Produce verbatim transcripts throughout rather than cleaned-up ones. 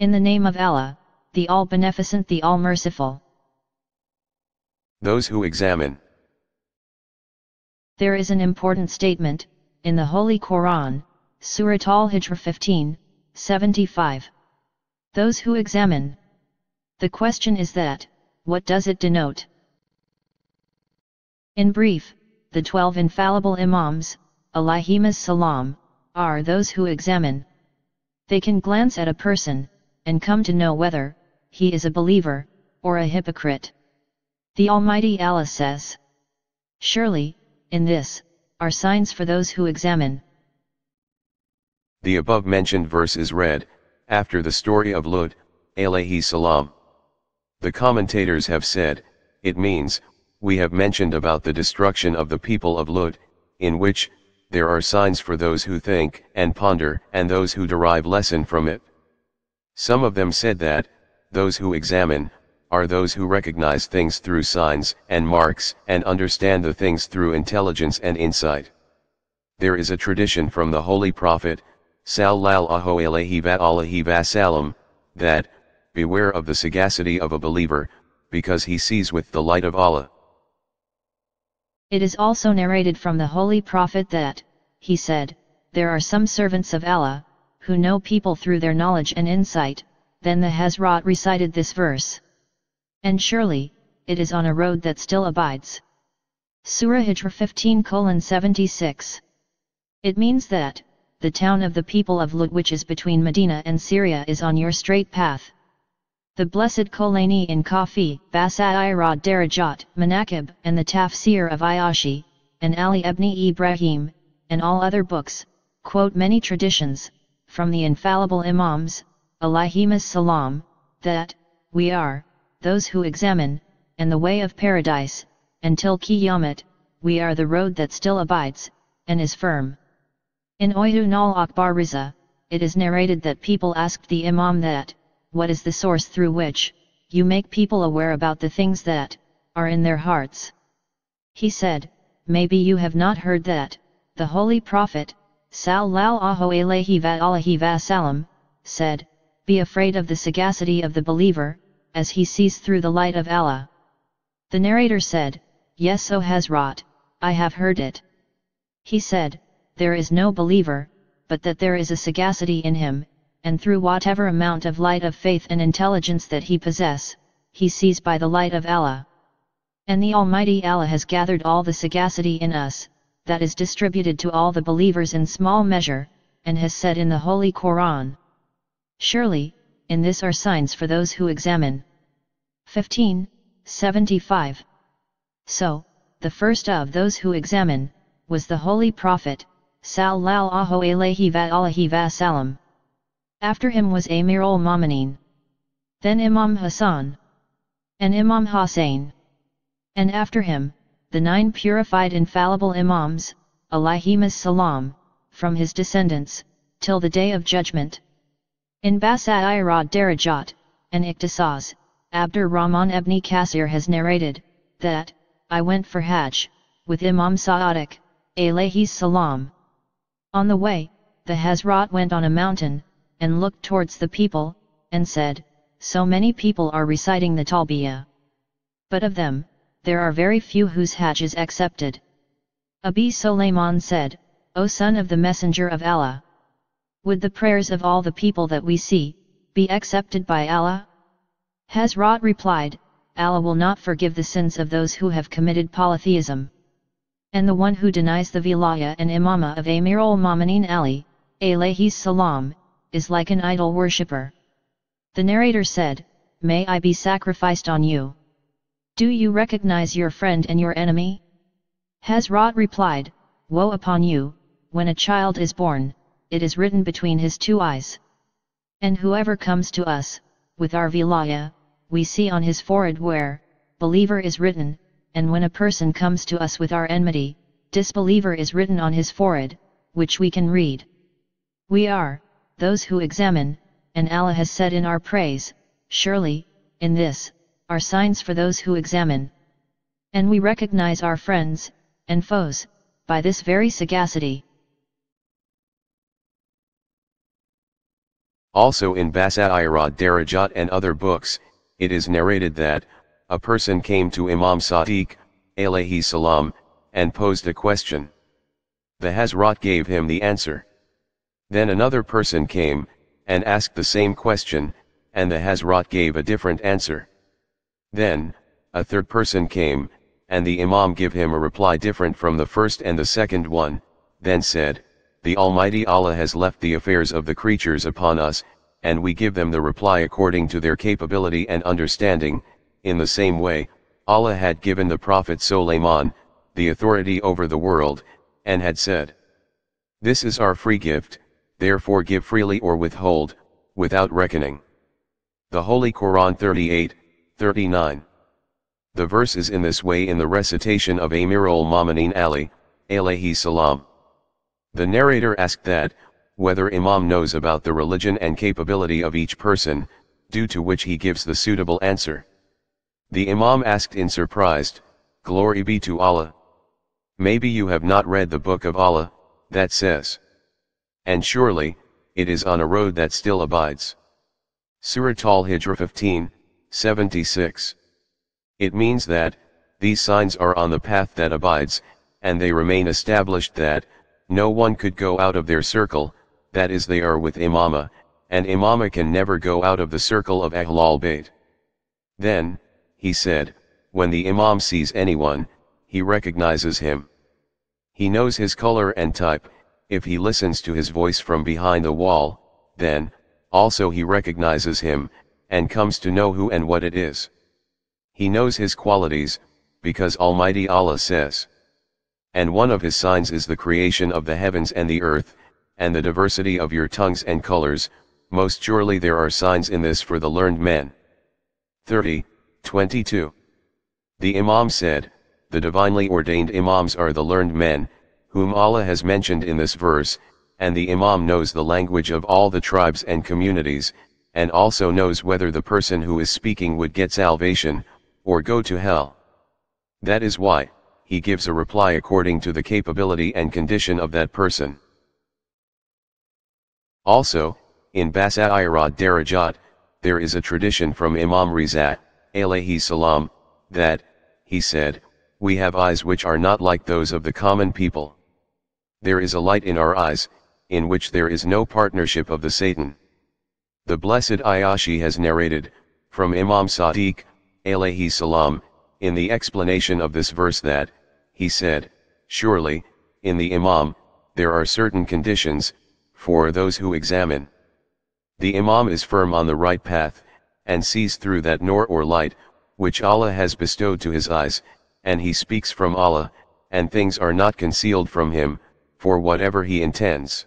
In the name of Allah, the All-Beneficent, the All-Merciful. Those who examine. There is an important statement in the Holy Quran, Surah Al-Hijr fifteen, seventy-five. Those who examine. The question is that, what does it denote? In brief, the twelve infallible Imams, alayhimus salam, are those who examine. They can glance at a person, and come to know whether he is a believer or a hypocrite. The Almighty Allah says, "Surely, in this are signs for those who examine." The above-mentioned verse is read after the story of Lut, alayhi salam. The commentators have said, it means, we have mentioned about the destruction of the people of Lut, in which, there are signs for those who think and ponder and those who derive lesson from it. Some of them said that, those who examine, are those who recognize things through signs and marks and understand the things through intelligence and insight. There is a tradition from the Holy Prophet, Sallallahu alayhi wa salam, that, beware of the sagacity of a believer, because he sees with the light of Allah. It is also narrated from the Holy Prophet that, he said, there are some servants of Allah, who know people through their knowledge and insight. Then the Hazrat recited this verse. And surely, it is on a road that still abides. Surah Hijr fifteen, seventy-six. It means that, the town of the people of Lut, which is between Medina and Syria, is on your straight path. The blessed Kulayni in Kafi, Basa'ir al-Darajat, Manakib, and the Tafsir of Ayyashi, and Ali Ibn Ibrahim, and all other books, quote many traditions, from the infallible Imams, alayhimus salam, that, we are, those who examine, and the way of paradise, until Qiyamat, we are the road that still abides, and is firm. In Uyun Akhbar al-Rida, it is narrated that people asked the Imam that, what is the source through which you make people aware about the things that are in their hearts? He said, maybe you have not heard that the Holy Prophet Sallallahu alayhi wa salam said, be afraid of the sagacity of the believer, as he sees through the light of Allah. The narrator said, yes, O Hazrat, I have heard it. He said, there is no believer, but that there is a sagacity in him, and through whatever amount of light of faith and intelligence that he possess, he sees by the light of Allah. And the Almighty Allah has gathered all the sagacity in us, that is distributed to all the believers in small measure, and has said in the Holy Quran, surely, in this are signs for those who examine. fifteen, seventy-five. So, the first of those who examine, was the Holy Prophet, Sallallahu alayhi wa sallam. After him was Amir al-Mu'minin, then Imam Hasan, and Imam Hussain, and after him, the nine purified infallible Imams, alayhimus salam, from his descendants, till the Day of Judgment. In Basa'ir al-Darajat, and Ikhtisas, Abd al-Rahman ibn Kathir has narrated, that, I went for Hajj, with Imam Sadiq, alayhis salam. On the way, the Hazrat went on a mountain, and looked towards the people, and said, so many people are reciting the Talbiyyah. But of them, there are very few whose Hajj is accepted. Abi Sulaiman said, O son of the Messenger of Allah! Would the prayers of all the people that we see, be accepted by Allah? Hazrat replied, Allah will not forgive the sins of those who have committed polytheism. And the one who denies the vilaya and imama of Amir al-Mu'minin Ali, alayhi salam, is like an idol worshipper. The narrator said, may I be sacrificed on you? Do you recognize your friend and your enemy? Hazrat replied, woe upon you, when a child is born, it is written between his two eyes. And whoever comes to us, with our vilaya, we see on his forehead where, believer is written, and when a person comes to us with our enmity, disbeliever is written on his forehead, which we can read. We are those who examine, and Allah has said in our praise, surely, in this are signs for those who examine. And we recognize our friends and foes by this very sagacity. Also in Basa'ir al-Darajat and other books, it is narrated that a person came to Imam Sadiq, alayhi salam, and posed a question. The Hazrat gave him the answer. Then another person came, and asked the same question, and the Hazrat gave a different answer. Then, a third person came, and the Imam gave him a reply different from the first and the second one, then said, "The Almighty Allah has left the affairs of the creatures upon us, and we give them the reply according to their capability and understanding." In the same way, Allah had given the Prophet Suleyman the authority over the world, and had said, "This is our free gift, therefore give freely or withhold, without reckoning." The Holy Quran thirty-eight, thirty-nine. The verse is in this way in the recitation of Amir al-Mu'minin Ali, alayhi salam. The narrator asked that, whether Imam knows about the religion and capability of each person, due to which he gives the suitable answer. The Imam asked in surprise, "Glory be to Allah. Maybe you have not read the book of Allah, that says, 'And surely, it is on a road that still abides.' Surah Al-Hijr fifteen, seventy-six. It means that, these signs are on the path that abides, and they remain established that, no one could go out of their circle, that is they are with imama, and imama can never go out of the circle of Ahlal Bait. Then, he said, when the imam sees anyone, he recognizes him. He knows his color and type, if he listens to his voice from behind the wall, then, also he recognizes him, and comes to know who and what it is. He knows his qualities, because Almighty Allah says, "And one of his signs is the creation of the heavens and the earth, and the diversity of your tongues and colors, most surely there are signs in this for the learned man." thirty, twenty-two. The Imam said, "The divinely ordained Imams are the learned men, whom Allah has mentioned in this verse, and the Imam knows the language of all the tribes and communities, and also knows whether the person who is speaking would get salvation, or go to hell. That is why, he gives a reply according to the capability and condition of that person." Also, in Basa'ir al-Darajat, there is a tradition from Imam Reza, alayhi salam, that, he said, "We have eyes which are not like those of the common people. There is a light in our eyes, in which there is no partnership of the Satan." The blessed Ayyashi has narrated, from Imam Sadiq, alayhi salam, in the explanation of this verse that, he said, "Surely, in the Imam, there are certain conditions, for those who examine. The Imam is firm on the right path, and sees through that noor or light, which Allah has bestowed to his eyes, and he speaks from Allah, and things are not concealed from him, for whatever he intends."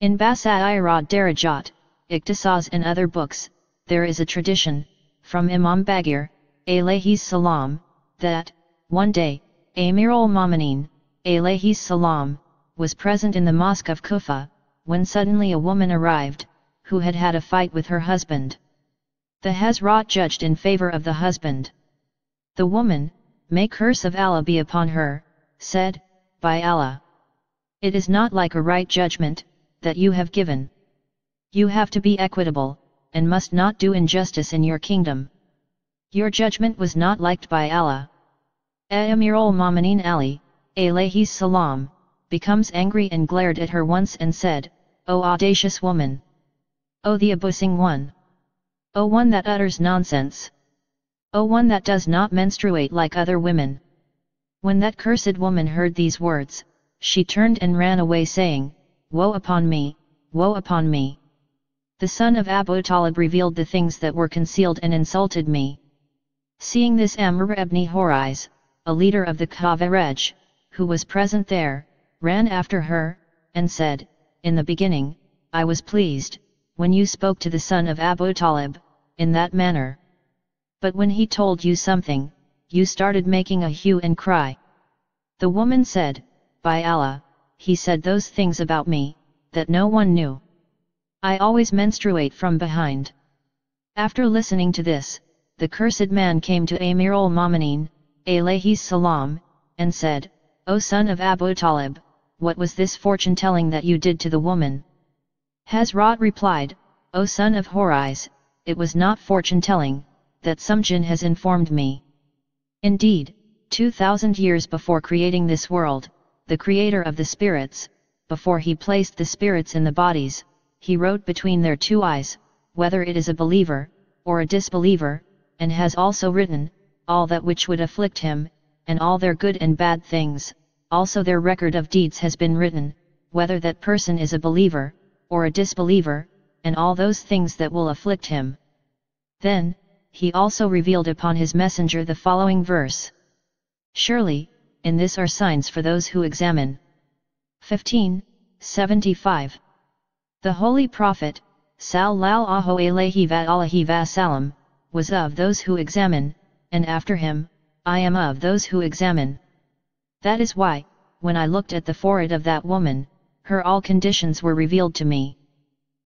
In Basa'ir al-Darajat, Iqtisas and other books, there is a tradition, from Imam Baqir, alayhi salam, that, one day, Amir al-Mu'minin, alayhi salam, was present in the mosque of Kufa, when suddenly a woman arrived, who had had a fight with her husband. The Hazrat judged in favor of the husband. The woman, "May curse of Allah be upon her," said, "By Allah, it is not like a right judgment, that you have given. You have to be equitable, and must not do injustice in your kingdom. Your judgment was not liked by Allah." Amir al-Mu'minin Ali, alayhi salam, becomes angry and glared at her once and said, "O audacious woman! O the abusing one! O one that utters nonsense! O one that does not menstruate like other women!" When that cursed woman heard these words, she turned and ran away saying, "Woe upon me, woe upon me! The son of Abu Talib revealed the things that were concealed and insulted me." Seeing this, Amr ibn Hurayth, a leader of the Khawarij, who was present there, ran after her, and said, "In the beginning, I was pleased, when you spoke to the son of Abu Talib, in that manner. But when he told you something, you started making a hue and cry." The woman said, "By Allah, he said those things about me, that no one knew. I always menstruate from behind." After listening to this, the cursed man came to Amir al-Mu'minin, alayhi salam, and said, "O son of Abu Talib, what was this fortune telling that you did to the woman? Hazrat replied, O son of Horiz, it was not fortune-telling, that some jinn has informed me. Indeed, two thousand years before creating this world, the creator of the spirits, before he placed the spirits in the bodies, he wrote between their two eyes, whether it is a believer, or a disbeliever, and has also written, all that which would afflict him, and all their good and bad things, also their record of deeds has been written, whether that person is a believer, or a disbeliever, and all those things that will afflict him. Then, he also revealed upon his messenger the following verse. Surely, in this are signs for those who examine. fifteen seventy-five. The Holy Prophet, Sallallahu alayhi wa alihi wa salam, was of those who examine, and after him, I am of those who examine. That is why, when I looked at the forehead of that woman, her all conditions were revealed to me.